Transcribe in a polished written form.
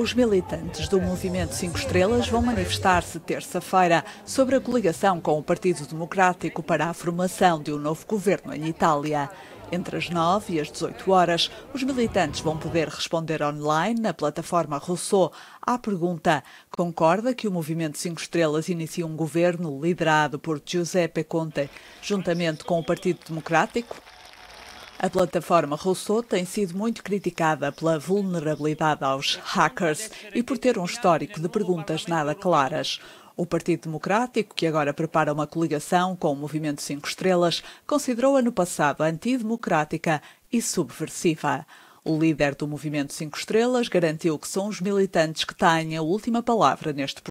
Os militantes do Movimento 5 Estrelas vão manifestar-se terça-feira sobre a coligação com o Partido Democrático para a formação de um novo governo em Itália. Entre as 9 e as 18 horas, os militantes vão poder responder online, na plataforma Rousseau, à pergunta: concorda que o Movimento 5 Estrelas inicie um governo liderado por Giuseppe Conte, juntamente com o Partido Democrático? A plataforma Rousseau tem sido muito criticada pela vulnerabilidade aos hackers e por ter um histórico de perguntas nada claras. O Partido Democrático, que agora prepara uma coligação com o Movimento 5 Estrelas, considerou-a no passado antidemocrática e subversiva. O líder do Movimento 5 Estrelas garantiu que são os militantes que têm a última palavra neste processo.